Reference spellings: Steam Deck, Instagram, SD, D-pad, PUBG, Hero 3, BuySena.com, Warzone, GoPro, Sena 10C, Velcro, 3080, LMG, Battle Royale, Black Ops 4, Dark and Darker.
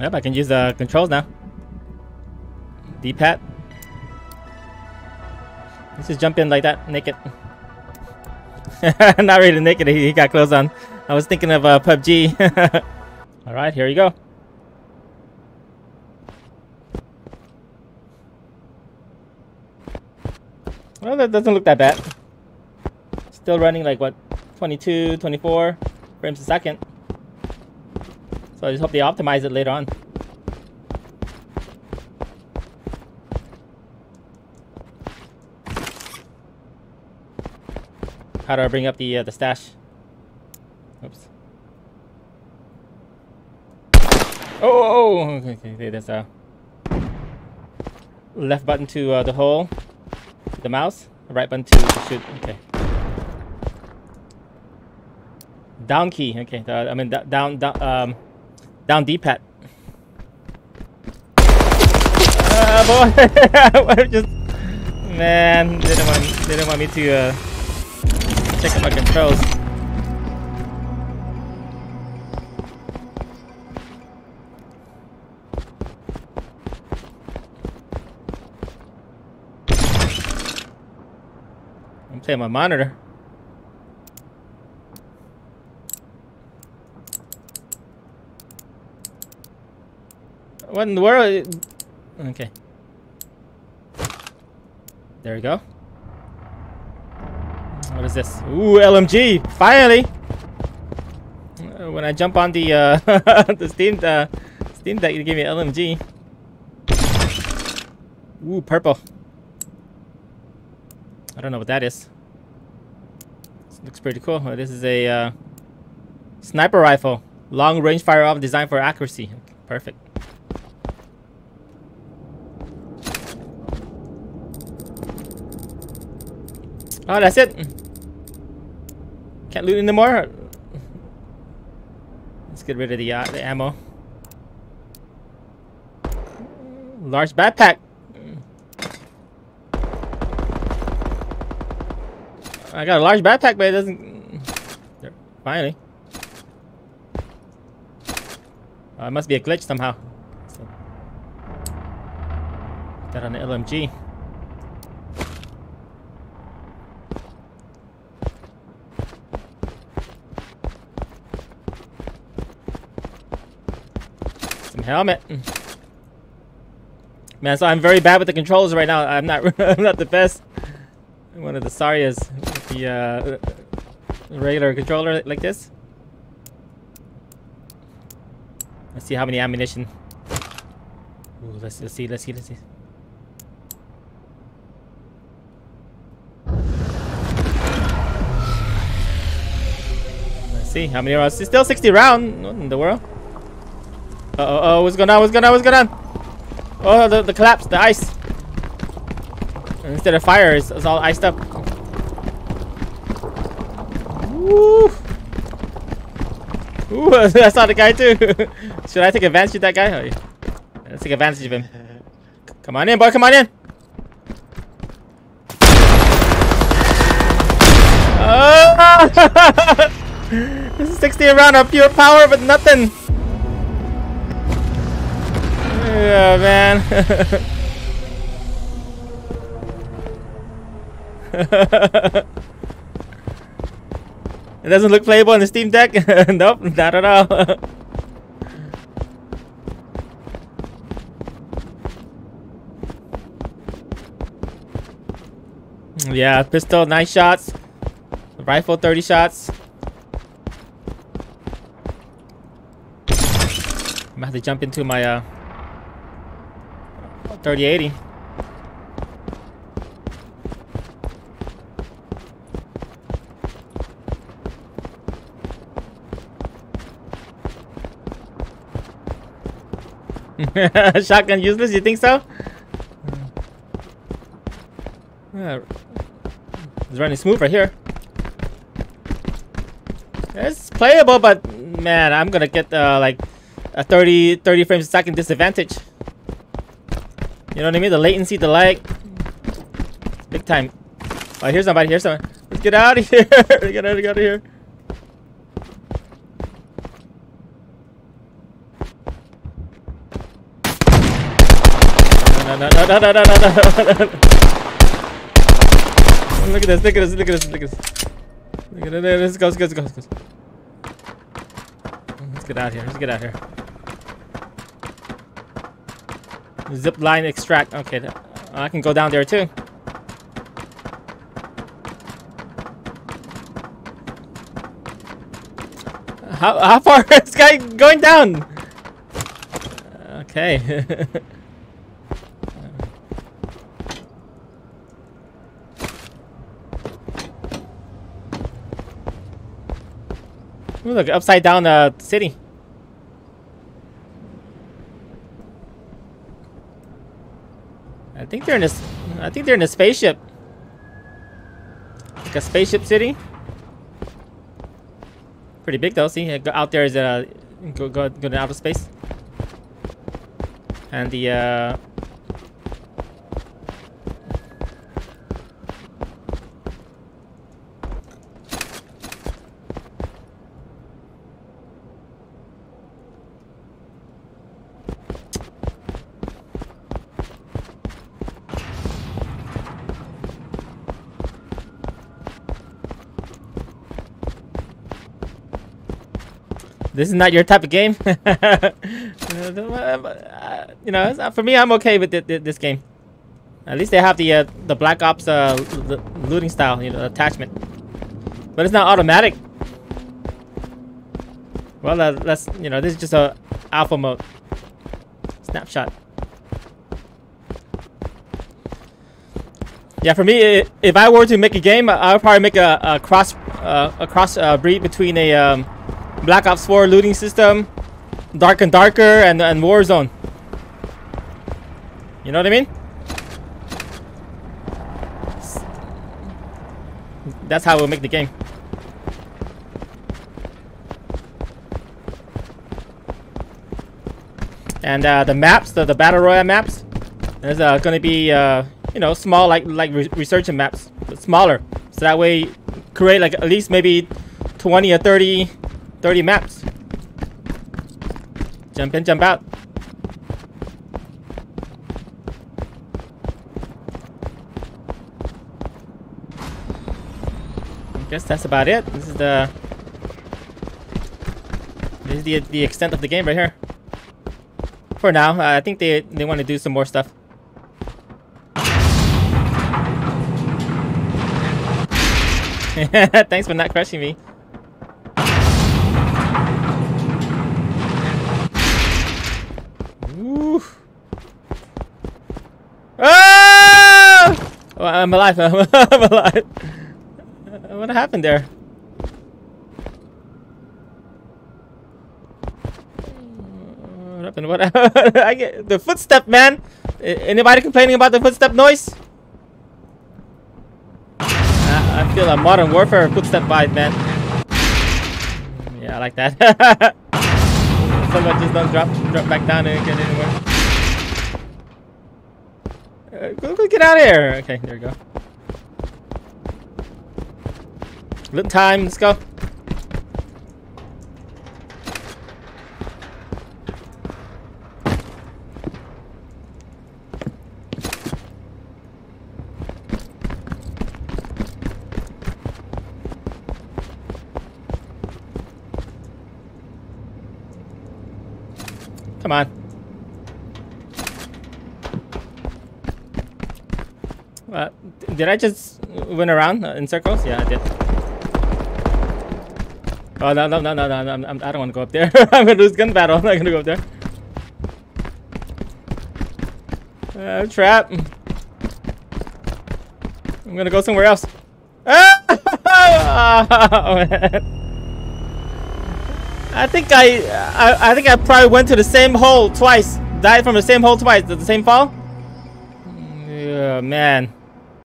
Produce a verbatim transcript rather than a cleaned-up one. Yep, I can use the controls now. D-pad. Let's just jump in like that, naked. Not really naked, he, he got clothes on. I was thinking of uh, P U B G. Alright, here we go. Well, that doesn't look that bad. Still running like, what, twenty-two, twenty-four frames a second. So I just hope they optimize it later on. How do I bring up the uh, the stash? Oops. Oh, oh, oh. Okay, okay, okay, there's a left button to uh, the hole, the mouse, right button to shoot. Okay. Down key. Okay, uh, I mean down, down, um, down D-pad. Uh, boy, just man, they didn't want, they didn't want me to. Uh, Check out my controls. I'm taking my monitor. What in the world? Okay. There we go. What is this? Ooh, L M G! Finally! Uh, when I jump on the uh, the Steam uh, Steam Deck, you give me L M G. Ooh, purple. I don't know what that is. This looks pretty cool. Oh, this is a uh, sniper rifle, long range fire off, designed for accuracy. Perfect. Oh, that's it. Can't loot anymore. Let's get rid of the uh, the ammo. Large backpack. I got a large backpack, but it doesn't. There. Finally. Oh, it must be a glitch somehow. So. Put that on the L M G. Helmet. Man, so I'm very bad with the controls right now. I'm not I'm not the best. I'm one of the sorriest with the uh, regular controller like this. Let's see how many ammunition. Ooh, let's, let's see, let's see, let's see. Let's see how many rounds. It's still sixty rounds. What in the world? Uh oh, oh, what's going on? What's going on? What's going on? Oh, the, the collapse, the ice. And instead of fire, it's, it's all iced up. Woo! Ooh, I saw the guy too. Should I take advantage of that guy? Oh, let's take advantage of him. Come on in, boy, come on in. Oh! This is sixteen round of pure power, but nothing. Yeah, man. It doesn't look playable on the Steam Deck. Nope, not at all. Yeah, pistol nine shots, rifle thirty shots. I'm gonna have to jump into my uh thirty eighty. Shotgun useless, you think so? Yeah. It's running smooth right here. It's playable, but man, I'm gonna get uh, like a thirty frames a second disadvantage. You know what I mean? The latency, the lag. Big time. Oh, here's somebody, here's someone. Let's get out of here. Get out, get out of here. no, no, no, no, no, no, no, no. Look at this, look at this, look at this, look at this. Look at this, let's go, let's go, let's go, let's go. Let's get out of here, let's get out of here. Zip line extract, okay. I can go down there too. How, how far is this guy going down? Okay. Ooh, look, upside down uh, city. I think they're in a, I think they're in a spaceship. Like a spaceship city. Pretty big though. See, out there is a go go go to outer space. And the uh, this is not your type of game. You know, it's not, for me, I'm okay with th th this game. At least they have the uh, the Black Ops uh, lo looting style, you know, attachment. But it's not automatic. Well, uh, let's, you know, this is just a alpha mode. Snapshot. Yeah, for me, if I were to make a game, I would probably make a, a cross uh, a cross uh, breed between a um, Black Ops four looting system, Dark and Darker, and and Warzone. You know what I mean? That's how we'll make the game. And uh, the maps, the, the Battle Royale maps, there's uh, going to be, uh, you know, small, like like re research maps, but smaller. So that way, create like at least maybe twenty or thirty maps. Jump in, jump out. Guess that's about it. This is the this is the the extent of the game right here. For now, uh, I think they they want to do some more stuff. Thanks for not crushing me. Ooh. Oh! Oh, I'm alive. I'm alive. What happened there? What happened? What happened? I get the footstep, man. Anybody complaining about the footstep noise? I, I feel a Modern Warfare footstep vibe, man. Yeah, I like that. Someone just don't drop, drop back down and get anywhere. Uh, go, go get out of here. Okay, there we go. Loot time, let's go. Come on. Uh, did I just win around in circles? Yeah, I did. Oh, no, no, no, no, no, no, I don't want to go up there. I'm going to lose gun battle. I'm not going to go up there. Uh, trap. I'm going to go somewhere else. Oh, man. I think I, I I think I probably went to the same hole twice. Died from the same hole twice. The same fall? Yeah, man.